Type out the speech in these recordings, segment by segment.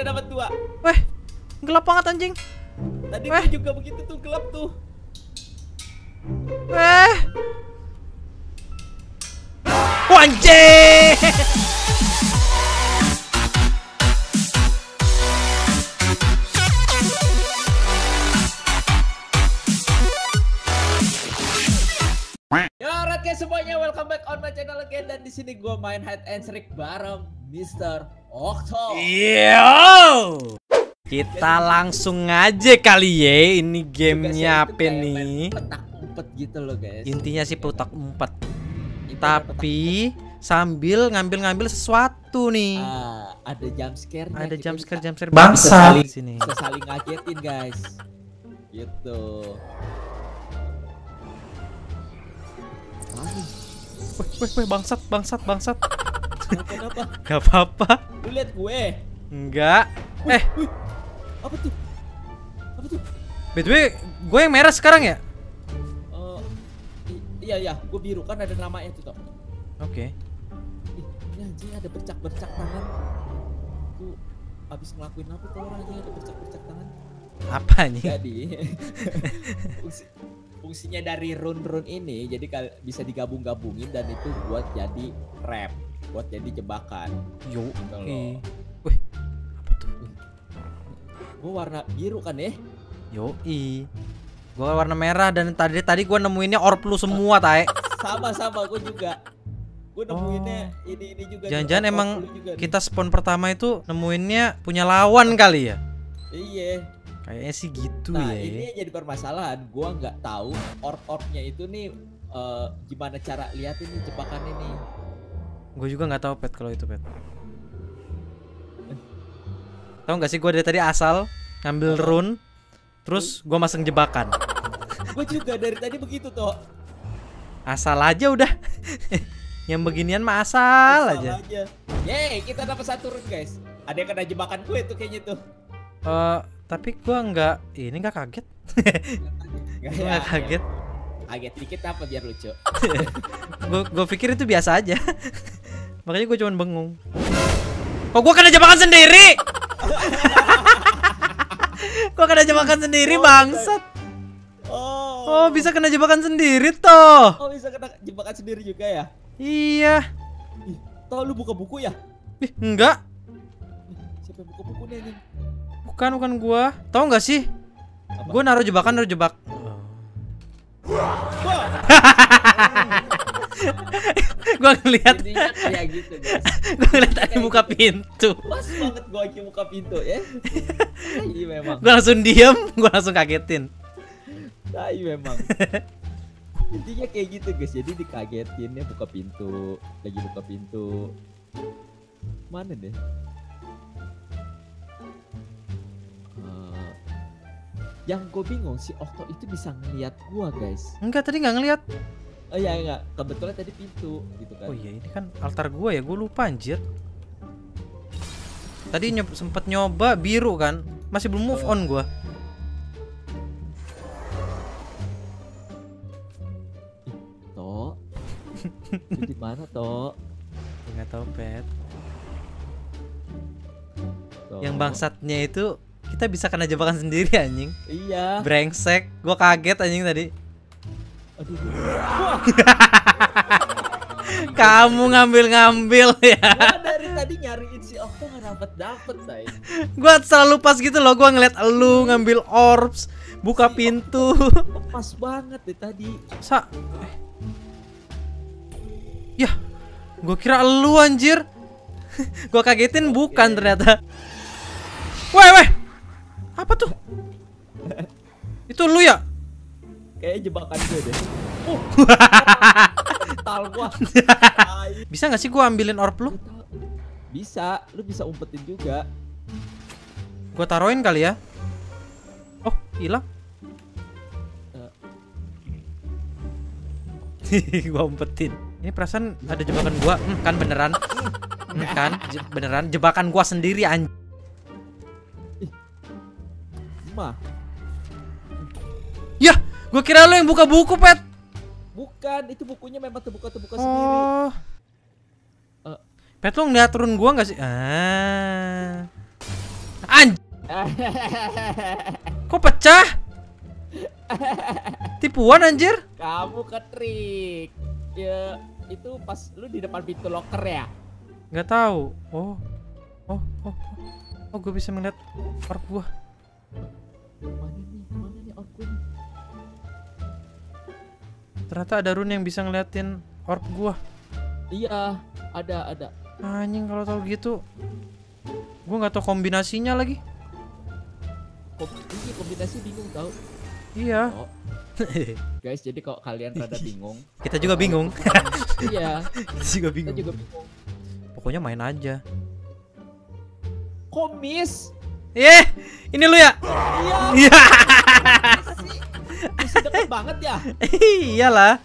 udah dapat 2. Weh, gelap banget anjing. Tadi gue juga begitu tuh, gelap tuh. Weh. Anjing. Semuanya, welcome back on my channel again, dan di sini gue main Hide and Shriek bareng Mr. Octo. Yo, kita langsung aja kali ya. Ini gamenya apa nih? Petak umpet gitu loh guys. Intinya sih petak umpet, tapi sambil ngambil-ngambil sesuatu nih. Ada jump scare. Ada jump scare, jump scare. Bangsa. Kita saling ngagetin guys. Gitu. Weh, bangsat. Kenapa? Gak apa-apa. Lu liat gue? Enggak. Apa tuh? By the way, gue yang merah sekarang ya? Iya, gue biru kan ada namanya tuh. Oke. Ini anjing ada bercak-bercak tangan. Gue abis ngelakuin apa tuh orangnya ada bercak-bercak tangan? Apa nih? Jadi fungsinya dari run-run ini jadi bisa digabung-gabungin dan itu buat jadi rap, buat jadi jebakan. Yo, gitu okay. Wih, apa tuh? Gue warna biru kan ya? Yoi, gue warna merah dan tadi gue nemuinnya orb lu semua tae. Sama gue juga. Gue nemuinnya ini juga. Jangan-jangan emang juga kita spawn pertama itu nemuinnya punya lawan kali ya? Iya. Kayaknya sih gitu ya. Nah ini jadi permasalahan. Gua nggak tahu orb-orbnya itu nih gimana cara liatin nih jebakan ini. Gue juga nggak tahu Pet kalau itu Pet. Tahu nggak sih gue dari tadi asal ngambil rune, terus gue masang jebakan. Gue juga dari tadi begitu toh. Asal aja udah. Yang beginian mah asal aja. Yeay, kita dapat 1 rune guys. Ada yang kena jebakan gue tuh kayaknya tuh. Tapi gua nggak kaget. Nggak kaget. Kaget dikit apa biar lucu. Gua pikir itu biasa aja. Makanya gua cuman bengong. Kok gua kena jebakan sendiri? Gua kena jebakan sendiri bangsat. Oh, bisa kena jebakan sendiri toh. Oh, bisa kena jebakan sendiri juga ya? Iya. Toh lu buka buku ya? Ih, enggak. Siapa buka bukunya nih? Bukan gua. Tahu nggak sih? Apa? Gua naruh jebak. Gua ngelihat. Ya gitu, guys. Gua ngelihat ada buka pintu. Pas banget gua lagi buka pintu ya. Iya memang. Gua langsung diem, gua langsung kagetin. Nah, iya memang. Intinya kayak gitu, guys. Jadi dikagetinnya buka pintu, lagi buka pintu. Mana deh? Yang gue bingung si Octo itu bisa ngeliat gue guys. Enggak, tadi nggak ngeliat. Oh iya enggak, kebetulan tadi pintu gitu kan. Oh iya, ini kan altar gue ya, gue lupa anjir. Tadi sempet nyoba biru kan, masih belum move on gue. Toh, itu di mana toh? Nggak tahu Pet. Yang bangsatnya itu kita bisa kena jebakan sendiri anjing. Iya. Brengsek, gua kaget anjing tadi. Aduh. Kamu ngambil ya. Gua dari tadi nyariin si Octo nggak dapet say. Gua selalu pas gitu loh, gua ngeliat elu ngambil orbs, buka pintu. Pas banget deh tadi. Yah, gua kira elu anjir. Gua kagetin bukan ternyata. Weh. Apa tuh? Itu lu ya? Kayaknya jebakan gue deh. Tal gua. Bisa gak sih gua ambilin orb lu? Bisa, lu bisa umpetin juga. Gua taruhin kali ya. Oh, hilang. Gua umpetin. Ini perasaan ada jebakan gua, kan beneran. Kan beneran jebakan gua sendiri anjing. Yah, gue kira lo yang buka buku Pet. Bukan, itu bukunya memang terbuka sendiri. Pet, lo ngeliat turun gue nggak sih? Kok pecah? Tipuan anjir. Kamu ketrik. Ya, itu pas lu di depan pintu locker ya? Nggak tahu. Oh, gue bisa melihat orb gua. Mana nih orb gua? Ternyata ada rune yang bisa ngeliatin orb gua. Iya, ada. Anjing kalau tahu gitu. Gue nggak tahu kombinasinya lagi. Ini kombinasi bingung tau. Iya. Oh. Guys, jadi kalau kalian rada bingung, kita juga bingung. Iya. Kita juga bingung. Pokoknya main aja. Komis. Ini lu ya? Iya. Masih deket banget ya? Iyalah.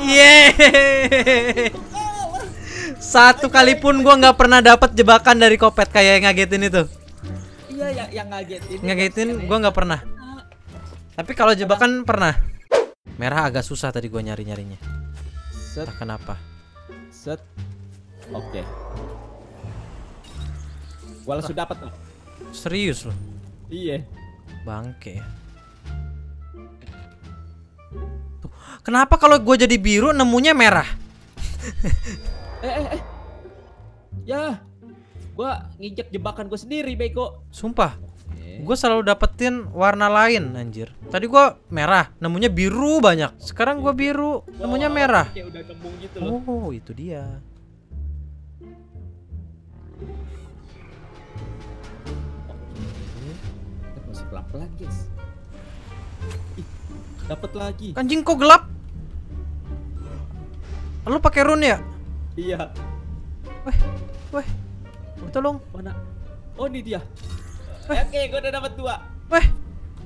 Iya. Satu kali pun gua nggak pernah dapat jebakan dari Kopet kayak yang ngagetin itu. Iya, yang ngagetin. Ngagetin gua nggak pernah. Tapi kalau jebakan pernah. Merah agak susah tadi gua nyari-nyarinya. Entah kenapa. Set. Oke. Gua langsung dapat loh. Serius loh. Iya. Bangke ya. Tuh. Kenapa kalau gua jadi biru nemunya merah? Ya. Gua nginjek jebakan gua sendiri, bego. Sumpah. Gue selalu dapetin warna lain anjir. Tadi gue merah, nemunya biru banyak. Sekarang gue biru, nemunya merah. Udah kembung gitu loh. Oh, itu dia. Kita masih pelan-pelan, guys. Dapat lagi. Anjing kok gelap? Lu pakai rune ya? Iya. Weh. Tolong. Mana? Oh, ini dia. Oke, gue udah dapat 2. Weh,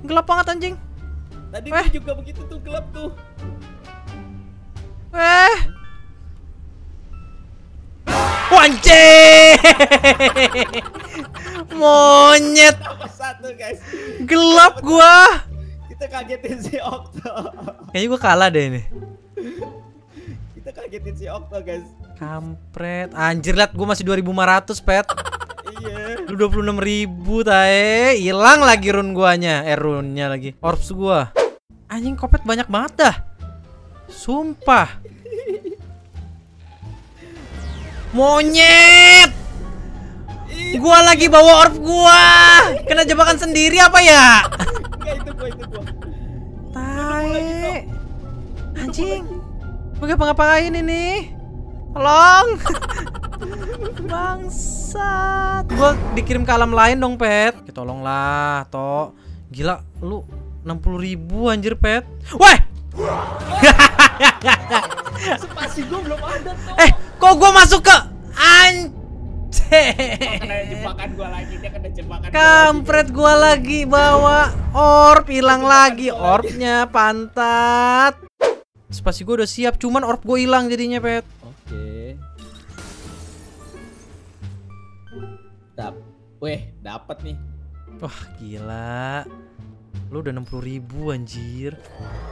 gelap banget anjing. Tadi gue juga begitu tuh, gelap tuh. Weh. Anjing. Monyet. Satu, guys. Gelap gua. Kita kagetin si Octo. Kayaknya gua kalah deh ini. Kita kagetin si Octo, guys. Kampret. Anjir, liat gua masih 2500, Pet. Iya. Lu 26.000 tae. Hilang lagi rune guanya, runnya lagi. Orbs gua. Anjing Kopet banyak banget dah. Sumpah. Monyet. Gua lagi bawa orb gua. Kena jebakan sendiri apa ya? Enggak, itu gua. Tae. Anjing. Gua ngapa-ngapain ini? Tolong. Bangsat. Gua dikirim ke alam lain dong, Pet. Tolonglah, Tok. Gila, lu 60.000 anjir, Pet. Weh. Spasi gua belum ada, Tok. Kok gua masuk ke kena jebakan gua lagi, dia kena jebakan. Kampret, gua lagi bawa orb, hilang lagi orbnya, pantat. Spasi gua udah siap, cuman orb gua hilang jadinya, Pet. Oke. Weh, dapat nih. Wah, gila. Lu udah 60.000 anjir.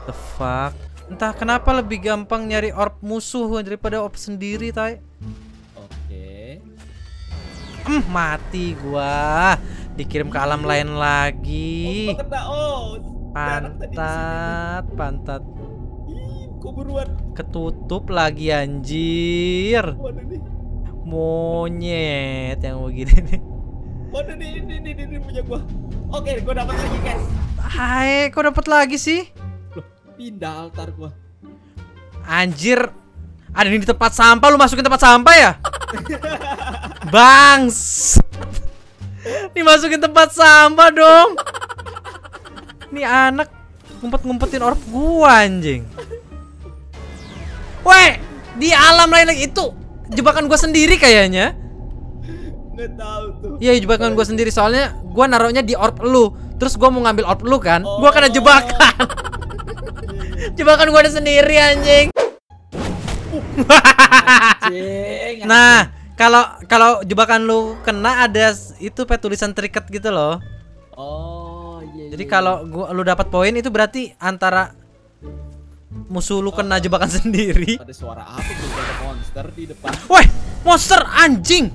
The fuck. Entah kenapa lebih gampang nyari orb musuh daripada orb sendiri, tai. Oke. Mati gua. Dikirim ke alam lain lagi. Pantat. Ketutup lagi anjir. Monyet yang begini nih. Waduh, ini punya gua. Oke, gua dapat lagi, guys. Hai, kok dapat lagi sih? Loh, pindah altar gua. Anjir. Ada di tempat sampah, lu masukin tempat sampah ya? Bangs. Nih masukin tempat sampah dong. Nih anak ngumpet-ngumpetin orb gua anjing. Weh, di alam lain lagi itu. Jebakan gue sendiri kayaknya. Nggak tahu tuh. Iya, jebakan gue sendiri soalnya gue naruhnya di orb lu. Terus gue mau ngambil orb lu kan, gue kena jebakan. Jebakan gue ada sendiri anjing. Nah, kalau jebakan lu kena ada itu tulisan terikat gitu loh. Oh iya. Jadi kalau lu dapat poin itu berarti antara musuh lu kena jebakan sendiri. Ada suara apa? Ada monster di depan. Woi, monster anjing.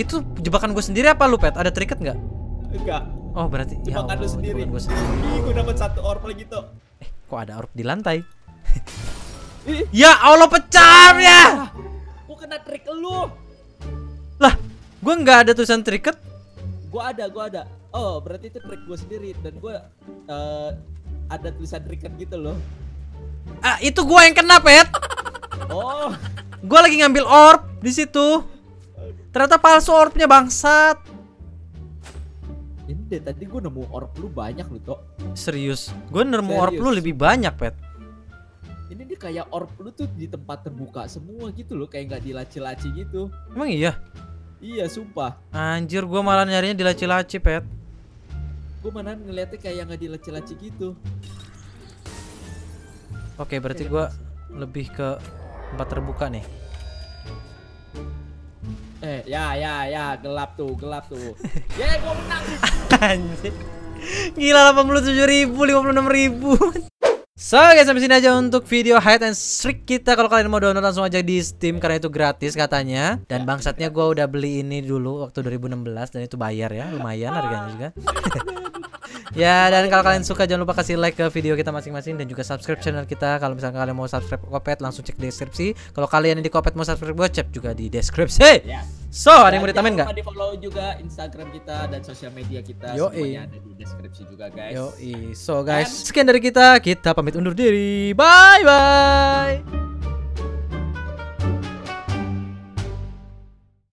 Itu jebakan gue sendiri apa lu, Pet? Ada triket nggak? Enggak. Oh, berarti jebakan ya, lu sendiri. Gue dapet satu orb lagi tuh. Kok ada orb di lantai? Ya Allah, pecah ya. Gue kena trik lu. Lah, gue nggak ada tulisan triket. Gue ada. Oh, berarti itu trik gue sendiri dan gue ada tulisan triket gitu loh. Ah, itu gue yang kena, Pet. Oh, gue lagi ngambil orb di situ. Ternyata palsu orbnya, bangsat. Ini deh, tadi gue nemu orb lu banyak lu, Tok. Serius, gue nemu orb lu lebih banyak, Pet. Ini dia kayak orb lu tuh di tempat terbuka semua gitu loh, kayak nggak dilaci-laci gitu. Emang iya? Iya, sumpah. Anjir, gue malah nyarinya dilaci-laci, Pet. Gue malah ngeliatnya kayak nggak dilaci-laci gitu. Oke, berarti gue lebih ke tempat terbuka nih. Ya, gelap tuh. Ya, gua menang. Anjir. Gila, 87.000, 56.000. So guys, sampai sini aja untuk video Hide and Shriek kita. Kalau kalian mau download langsung aja di Steam karena itu gratis katanya. Dan bangsatnya gua udah beli ini dulu waktu 2016 dan itu bayar ya, lumayan harganya juga. Ya, dan kalau kalian suka jangan lupa kasih like ke video kita masing-masing dan juga subscribe channel kita. Kalau misalkan kalian mau subscribe Kopet langsung cek deskripsi. Kalau kalian yang di Kopet mau subscribe gue, cek juga di deskripsi. So, ada yang mau ditambahin enggak? Di follow juga Instagram kita dan sosial media kita. Semuanya ada di deskripsi juga, guys. So, guys, sekian dari kita. Kita pamit undur diri. Bye bye.